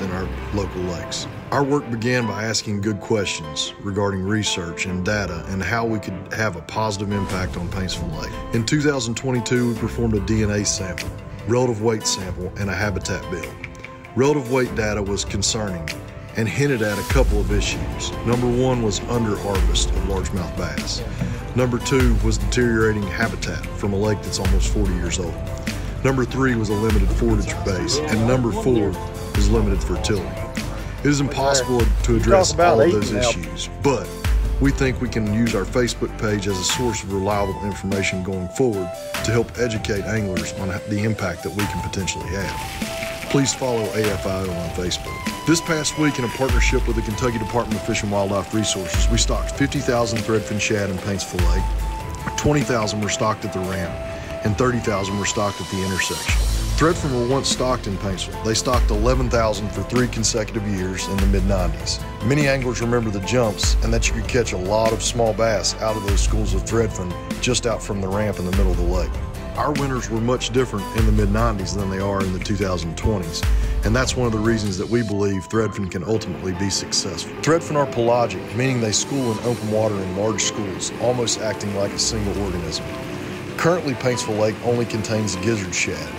In our local lakes. Our work began by asking good questions regarding research and data and how we could have a positive impact on Paintsville Lake. In 2022, we performed a DNA sample, relative weight sample, and a habitat build. Relative weight data was concerning and hinted at a couple of issues. Number one was under-harvest of largemouth bass. Number two was deteriorating habitat from a lake that's almost 40 years old. Number three was a limited forage base, and number four was limited fertility. It is impossible to address all of those issues, but we think we can use our Facebook page as a source of reliable information going forward to help educate anglers on the impact that we can potentially have. Please follow AFIO on Facebook. This past week, in a partnership with the Kentucky Department of Fish and Wildlife Resources, we stocked 50,000 threadfin shad in Paintsville Lake, 20,000 were stocked at the ramp, and 30,000 were stocked at the intersection. Threadfin were once stocked in Paintsville. They stocked 11,000 for 3 consecutive years in the mid-90s. Many anglers remember the jumps and that you could catch a lot of small bass out of those schools of threadfin just out from the ramp in the middle of the lake. Our winters were much different in the mid-90s than they are in the 2020s, and that's one of the reasons that we believe threadfin can ultimately be successful. Threadfin are pelagic, meaning they school in open water in large schools, almost acting like a single organism. Currently, Paintsville Lake only contains gizzard shad.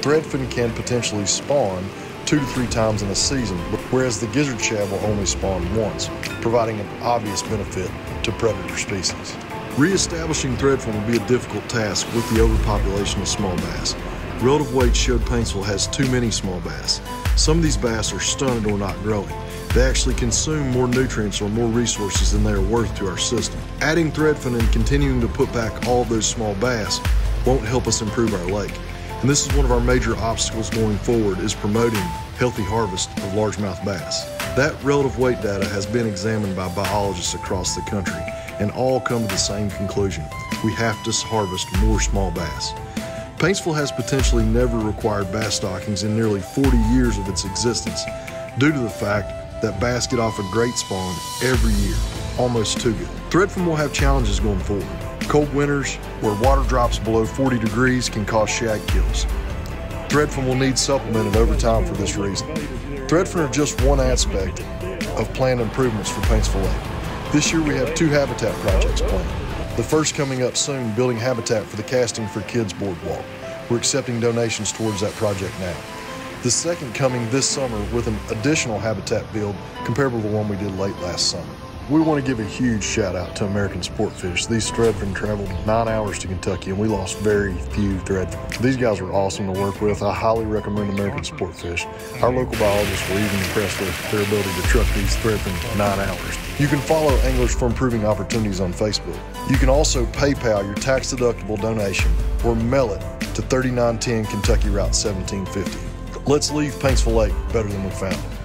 Threadfin can potentially spawn 2 to 3 times in a season, whereas the gizzard shad will only spawn once, providing an obvious benefit to predator species. Re-establishing threadfin will be a difficult task with the overpopulation of small bass. Relative weight showed Paintsville has too many small bass. Some of these bass are stunted or not growing. They actually consume more nutrients or more resources than they are worth to our system. Adding threadfin and continuing to put back all those small bass won't help us improve our lake. And this is one of our major obstacles going forward, is promoting healthy harvest of largemouth bass. That relative weight data has been examined by biologists across the country, and all come to the same conclusion. We have to harvest more small bass. Paintsville has potentially never required bass stockings in nearly 40 years of its existence, due to the fact that bass get off a great spawn every year, almost too good. Threadfin will have challenges going forward. Cold winters where water drops below 40 degrees can cause shad kills. Threadfin will need supplemented over time for this reason. Threadfin are just one aspect of planned improvements for Paintsville Lake. This year we have 2 habitat projects planned. The first coming up soon, building habitat for the Casting for Kids boardwalk. We're accepting donations towards that project now. The second coming this summer with an additional habitat build comparable to the one we did late last summer. We want to give a huge shout out to American Sportfish. These threadfin traveled 9 hours to Kentucky and we lost very few threadfin. These guys were awesome to work with. I highly recommend American Sportfish. Our local biologists were even impressed with their ability to truck these threadfin 9 hours. You can follow Anglers for Improving Opportunities on Facebook. You can also PayPal your tax-deductible donation or mail it to 3910 Kentucky Route 1750. Let's leave Paintsville Lake better than we found it.